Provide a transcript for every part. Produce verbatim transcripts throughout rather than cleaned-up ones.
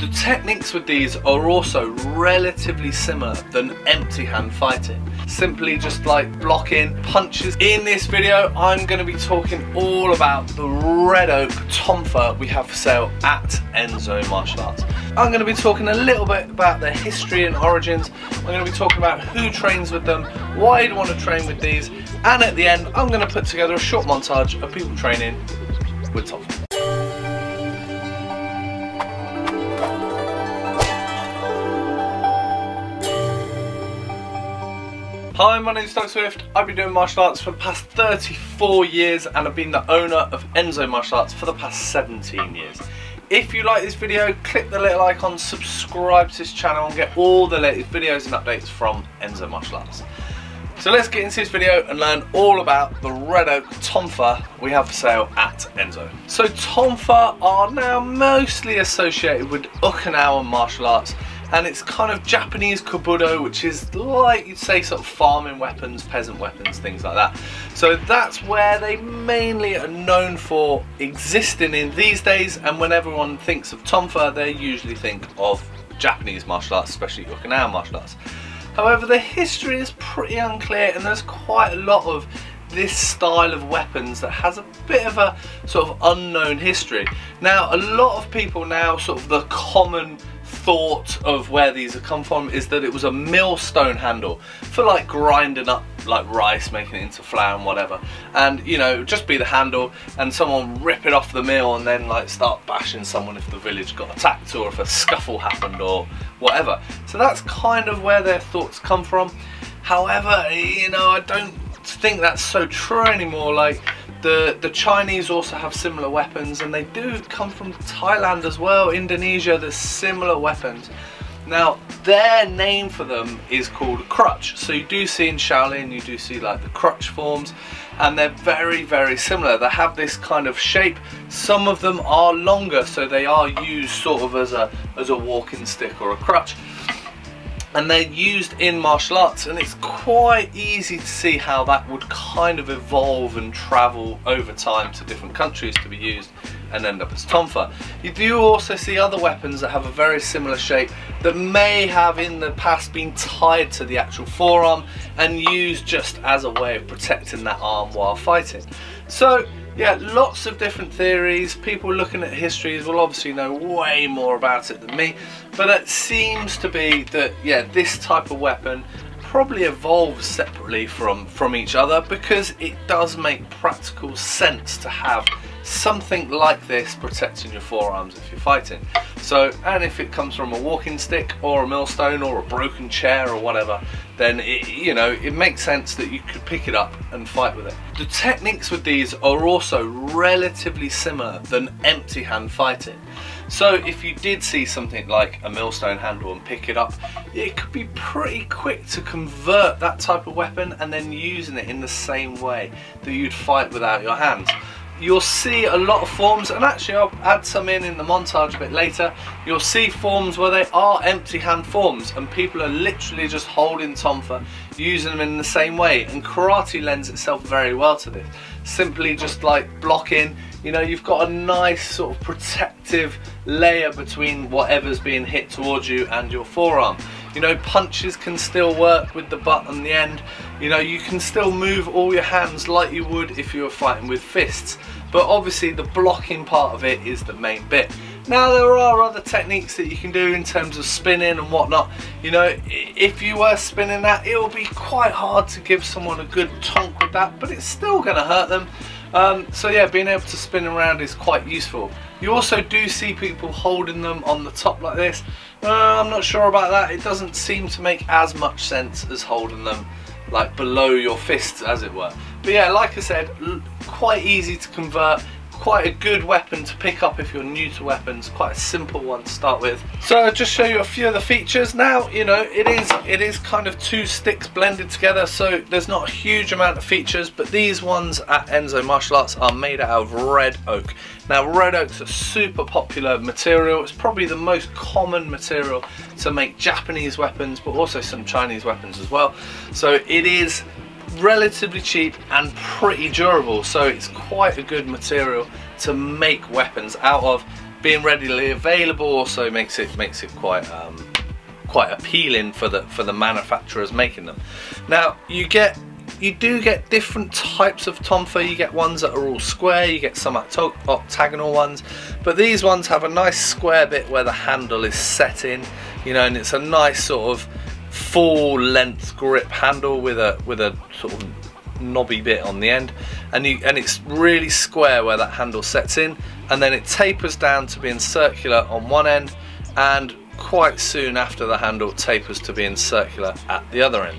The techniques with these are also relatively similar than empty hand fighting, simply just like blocking punches. In this video, I'm going to be talking all about the Red Oak Tonfa we have for sale at Enso Martial Arts. I'm going to be talking a little bit about their history and origins. I'm going to be talking about who trains with them, why you'd want to train with these, and at the end, I'm going to put together a short montage of people training with Tonfa. Hi, my name's Doug Swift. I've been doing martial arts for the past thirty-four years and I've been the owner of Enso Martial Arts for the past seventeen years. If you like this video, click the little icon, subscribe to this channel and get all the latest videos and updates from Enso Martial Arts. So let's get into this video and learn all about the Red Oak Tonfa we have for sale at Enso. So Tonfa are now mostly associated with Okinawan martial arts, and it's kind of Japanese kobudo, which is like you'd say sort of farming weapons, peasant weapons, things like that. So that's where they mainly are known for existing in these days, and when everyone thinks of Tonfa, they usually think of Japanese martial arts, especially Okinawan martial arts. However, the history is pretty unclear and there's quite a lot of this style of weapons that has a bit of a sort of unknown history. Now, a lot of people now, sort of the common thought of where these have come from is that it was a millstone handle for like grinding up like rice, making it into flour and whatever, and you know, just be the handle and someone rip it off the mill and then like start bashing someone if the village got attacked or if a scuffle happened or whatever. So that's kind of where their thoughts come from. However, you know, I don't think that's so true anymore. Like The, the Chinese also have similar weapons, and they do come from Thailand as well, Indonesia, there's similar weapons. Now, their name for them is called a crutch. So you do see in Shaolin, you do see like the crutch forms, and they're very, very similar. They have this kind of shape. Some of them are longer, so they are used sort of as a, as a walking stick or a crutch. And they're used in martial arts, and it's quite easy to see how that would kind of evolve and travel over time to different countries to be used and end up as Tonfa. You do also see other weapons that have a very similar shape that may have in the past been tied to the actual forearm and used just as a way of protecting that arm while fighting. So yeah, lots of different theories. People looking at histories will obviously know way more about it than me, but it seems to be that, yeah, this type of weapon probably evolves separately from, from each other, because it does make practical sense to have something like this protecting your forearms if you're fighting. So, and if it comes from a walking stick or a millstone or a broken chair or whatever, then it, you know, it makes sense that you could pick it up and fight with it. The techniques with these are also relatively similar than empty hand fighting. So if you did see something like a millstone handle and pick it up, it could be pretty quick to convert that type of weapon and then using it in the same way that you'd fight without your hands. You'll see a lot of forms, and actually I'll add some in in the montage a bit later. You'll see forms where they are empty hand forms and people are literally just holding Tonfa, using them in the same way, and karate lends itself very well to this. Simply just like blocking, you know, you've got a nice sort of protective layer between whatever's being hit towards you and your forearm. You know, punches can still work with the butt on the end. You know, you can still move all your hands like you would if you were fighting with fists. But obviously the blocking part of it is the main bit. Now, there are other techniques that you can do in terms of spinning and whatnot. You know, if you were spinning that, it will be quite hard to give someone a good tonk with that, but it's still going to hurt them. Um, so yeah, being able to spin around is quite useful. You also do see people holding them on the top like this. Uh, I'm not sure about that. It doesn't seem to make as much sense as holding them like below your fists, as it were. But yeah, like I said, quite easy to convert. Quite a good weapon to pick up if you're new to weapons, quite a simple one to start with. So I'll just show you a few of the features. Now, you know, it is it is kind of two sticks blended together, so there's not a huge amount of features, but these ones at Enso Martial Arts are made out of red oak. Now, red oak's a super popular material. It's probably the most common material to make Japanese weapons, but also some Chinese weapons as well. So it is relatively cheap and pretty durable, so it's quite a good material to make weapons out of, being readily available also makes it makes it quite um, quite appealing for the for the manufacturers making them. Now you get you do get different types of tonfa. You get ones that are all square, you get some octagonal ones, but these ones have a nice square bit where the handle is set in, you know, and it's a nice sort of full length grip handle with a with a sort of knobby bit on the end, and you and it's really square where that handle sets in, and then it tapers down to being circular on one end, and quite soon after the handle tapers to being circular at the other end.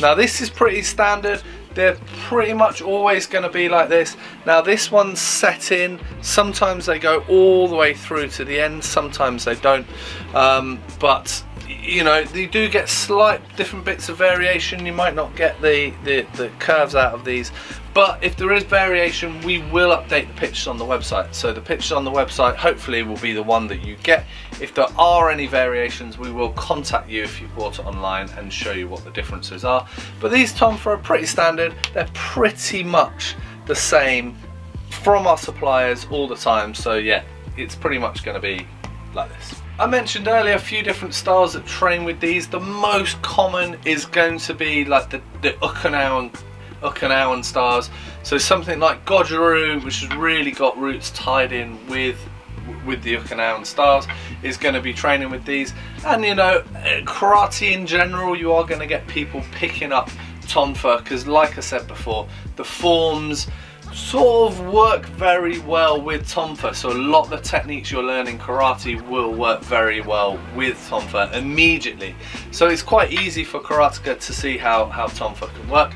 Now this is pretty standard, they're pretty much always going to be like this. Now this one's set in, sometimes they go all the way through to the end, sometimes they don't, um, but you know, you do get slight different bits of variation. You might not get the, the, the curves out of these, but if there is variation, we will update the pictures on the website. So the pictures on the website hopefully will be the one that you get. If there are any variations, we will contact you if you bought it online and show you what the differences are. But these tonfa are pretty standard. They're pretty much the same from our suppliers all the time. So yeah, it's pretty much going to be like this. I mentioned earlier a few different styles that train with these. The most common is going to be like the, the Okinawan, Okinawan styles. So something like Gojuru, which has really got roots tied in with with the Okinawan styles, is going to be training with these. And you know, karate in general, you are going to get people picking up tonfa because, like I said before, the forms sort of work very well with tonfa, so a lot of the techniques you'll learn in karate will work very well with tonfa immediately. So it's quite easy for karateka to see how, how tonfa can work.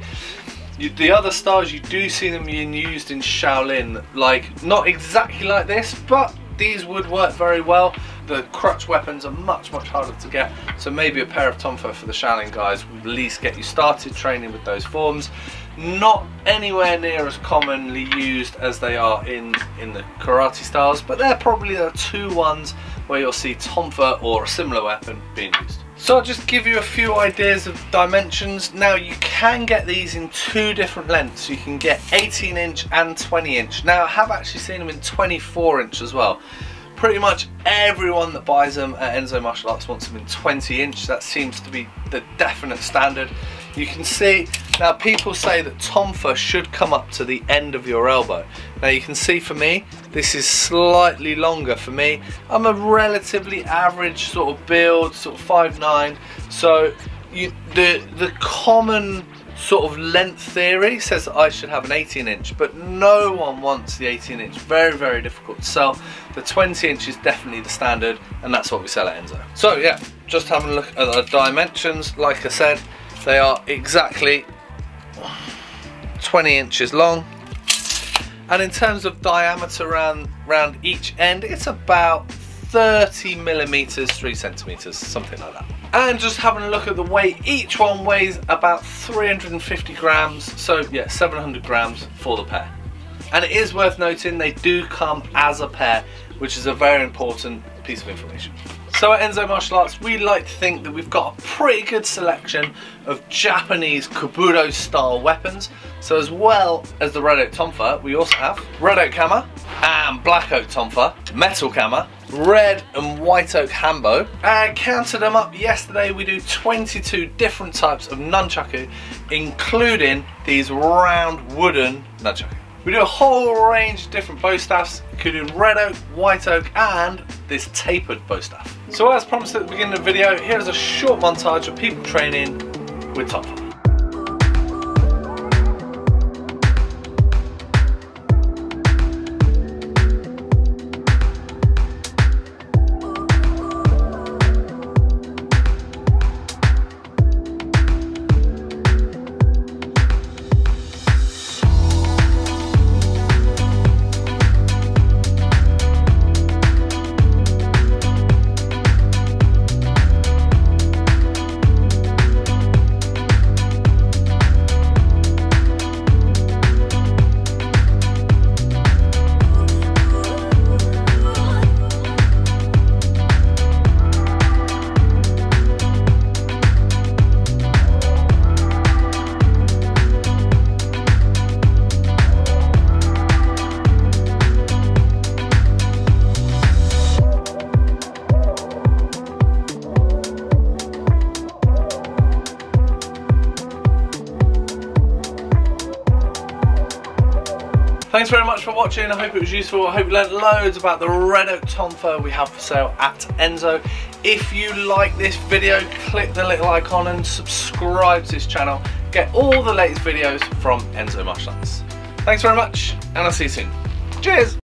You, the other styles, you do see them being used in Shaolin, like not exactly like this, but these would work very well. The crutch weapons are much, much harder to get, so maybe a pair of tonfa for the Shaolin guys would at least get you started training with those forms. Not anywhere near as commonly used as they are in, in the karate styles, but they're probably the two ones where you'll see tonfa or a similar weapon being used. So I'll just give you a few ideas of dimensions. Now you can get these in two different lengths. You can get eighteen inch and twenty inch. Now I have actually seen them in twenty-four inch as well. Pretty much everyone that buys them at Enso Martial Arts wants them in twenty inch. That seems to be the definite standard. You can see, now people say that tonfa should come up to the end of your elbow. Now you can see for me, this is slightly longer for me. I'm a relatively average sort of build, sort of five nine. So you, the, the common sort of length theory says that I should have an eighteen inch, but no one wants the eighteen inch. Very, very difficult to sell. The twenty inch is definitely the standard, and that's what we sell at Enso. So yeah, just having a look at the dimensions. Like I said, they are exactly twenty inches long, and in terms of diameter around, around each end, it's about thirty millimeters, three centimeters, something like that. And just having a look at the weight, each one weighs about three hundred fifty grams, so yeah, seven hundred grams for the pair. And it is worth noting they do come as a pair, which is a very important piece of information. So at Enso Martial Arts, we like to think that we've got a pretty good selection of Japanese kobudo style weapons. So as well as the Red Oak Tonfa, we also have Red Oak Kama and Black Oak Tonfa, Metal Kama, Red and White Oak Hambo. I counted them up yesterday, we do twenty-two different types of nunchaku, including these round wooden nunchaku. We do a whole range of different bow staffs, including Red Oak, White Oak, and this tapered bow staff. So as promised at the beginning of the video, here's a short montage of people training with tonfa. Thanks very much for watching. I hope it was useful. I hope you learned loads about the Red Oak Tonfa we have for sale at Enso. If you like this video, click the little icon and subscribe to this channel. Get all the latest videos from Enso Martial Arts. Thanks very much, and I'll see you soon. Cheers!